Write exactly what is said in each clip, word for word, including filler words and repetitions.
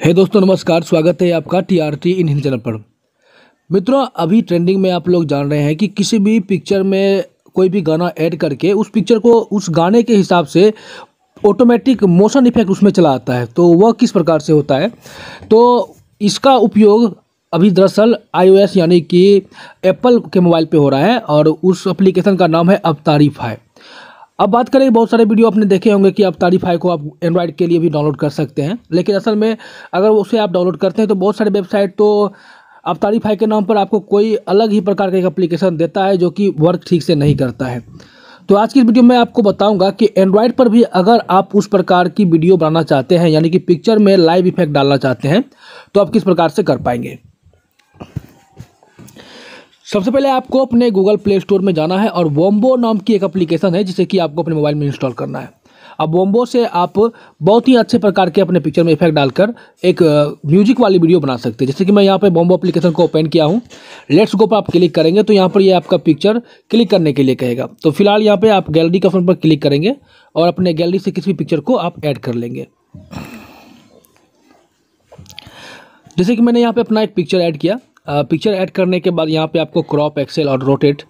हे दोस्तों नमस्कार, स्वागत है आपका T R T in Hindi channel पर। मित्रों अभी ट्रेंडिंग में आप लोग जान रहे हैं कि किसी भी पिक्चर में कोई भी गाना ऐड करके उस पिक्चर को उस गाने के हिसाब से ऑटोमेटिक मोशन इफेक्ट उसमें चला आता है, तो वह किस प्रकार से होता है। तो इसका उपयोग अभी दरअसल आई ओ एस यानी कि एप्पल के मोबाइल पे हो रहा है और उस एप्लीकेशन का नाम है अवतारीफाई। अब बात करें, बहुत सारे वीडियो आपने देखे होंगे कि अवतारीफाई को आप एंड्रॉयड के लिए भी डाउनलोड कर सकते हैं, लेकिन असल में अगर उसे आप डाउनलोड करते हैं तो बहुत सारे वेबसाइट तो अवतारीफाई के नाम पर आपको कोई अलग ही प्रकार का एक एप्लीकेशन देता है जो कि वर्क ठीक से नहीं करता है। तो आज की इस वीडियो में आपको बताऊंगा कि एंड्रॉयड पर भी अगर आप उस प्रकार की वीडियो बनाना चाहते हैं यानी कि पिक्चर में लाइव इफेक्ट डालना चाहते हैं तो आप किस प्रकार से कर पाएंगे। सबसे पहले आपको अपने गूगल प्ले स्टोर में जाना है और वोम्बो नाम की एक एप्लीकेशन है जिसे कि आपको अपने मोबाइल में इंस्टॉल करना है। अब वोम्बो से आप बहुत ही अच्छे प्रकार के अपने पिक्चर में इफेक्ट डालकर एक म्यूजिक वाली वीडियो बना सकते हैं। जैसे कि मैं यहाँ पे वोम्बो एप्लीकेशन को ओपन किया हूँ, लेट्स गो पर आप क्लिक करेंगे तो यहाँ पर ये यह आपका पिक्चर क्लिक करने के लिए कहेगा। तो फिलहाल यहाँ पर आप गैलरी के ऑप्शन पर क्लिक करेंगे और अपने गैलरी से किसी भी पिक्चर को आप ऐड कर लेंगे। जैसे कि मैंने यहाँ पर अपना एक पिक्चर ऐड किया। पिक्चर ऐड करने के बाद यहाँ पे आपको क्रॉप, एक्सेल और रोटेट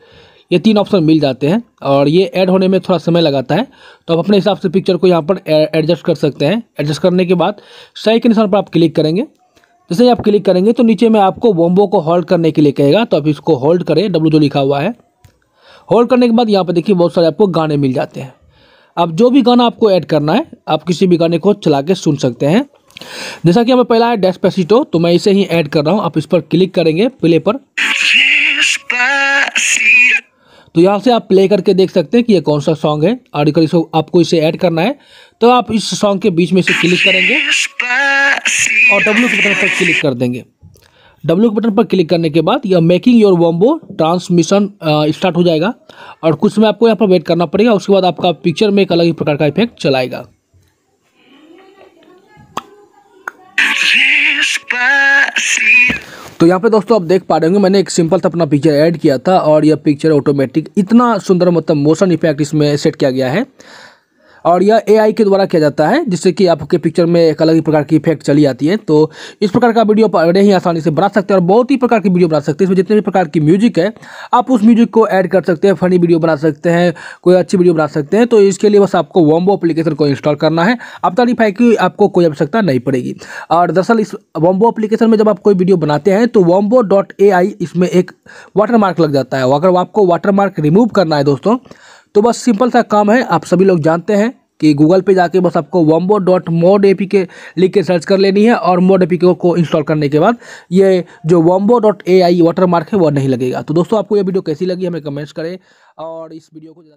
ये तीन ऑप्शन मिल जाते हैं और ये ऐड होने में थोड़ा समय लगाता है, तो आप अपने हिसाब से पिक्चर को यहाँ पर एडजस्ट कर सकते हैं। एडजस्ट करने के बाद सही के निशान पर आप क्लिक करेंगे। जैसे ही आप क्लिक करेंगे तो नीचे में आपको वोम्बो को होल्ड करने के लिए कहेगा, तो आप इसको होल्ड करें, डब्ल्यू जो लिखा हुआ है। होल्ड करने के बाद यहाँ पर देखिए बहुत सारे आपको गाने मिल जाते हैं। अब जो भी गाना आपको ऐड करना है आप किसी भी गाने को चला के सुन सकते हैं। जैसा कि हमें पहला है डेस्पेसिटो, तो मैं इसे ही ऐड कर रहा हूँ। आप इस पर क्लिक करेंगे प्ले पर, तो यहाँ से आप प्ले करके देख सकते हैं कि ये कौन सा सॉन्ग है और इसको आपको इसे ऐड करना है। तो आप इस सॉन्ग के बीच में इसे क्लिक करेंगे और डब्ल्यू के बटन पर क्लिक कर देंगे। डब्ल्यू के बटन पर क्लिक करने के बाद यह making your Wombo transmission start हो जाएगा और कुछ समय आपको यहाँ पर वेट करना पड़ेगा। उसके बाद आपका पिक्चर में एक अलग ही प्रकार का इफेक्ट चलाएगा। तो यहाँ पे दोस्तों आप देख पा रहे होंगे मैंने एक सिंपल सा अपना पिक्चर ऐड किया था और यह पिक्चर ऑटोमेटिक इतना सुंदर मतलब मोशन इफेक्ट इसमें सेट किया गया है और यह ए आई के द्वारा किया जाता है, जिससे कि आपके पिक्चर में एक अलग ही प्रकार की इफेक्ट चली आती है। तो इस प्रकार का वीडियो बड़े ही आसानी से बना सकते हैं और बहुत ही प्रकार की वीडियो बना सकते हैं। इसमें जितने भी प्रकार की म्यूजिक है आप उस म्यूजिक को ऐड कर सकते हैं, फनी वीडियो बना सकते हैं, कोई अच्छी वीडियो बना सकते हैं। तो इसके लिए बस आपको वोम्बो एप्लीकेशन को इंस्टॉल करना है, अवतारीफाई की आपको कोई आवश्यकता नहीं पड़ेगी। और दरअसल इस वोम्बो एप्लीकेशन में जब आप कोई वीडियो बनाते हैं तो वोम्बो डॉट ए आई इसमें एक वाटरमार्क लग जाता है। अगर आपको वाटरमार्क रिमूव करना है दोस्तों तो बस सिंपल सा काम है। आप सभी लोग जानते हैं कि गूगल पे जाके बस आपको Wombo dot mod A P K लिख के सर्च कर लेनी है और मोड ए पी के को इंस्टॉल करने के बाद ये जो वोम्बो डॉट ए आई वाटरमार्क है वह नहीं लगेगा। तो दोस्तों आपको ये वीडियो कैसी लगी हमें कमेंट्स करें और इस वीडियो को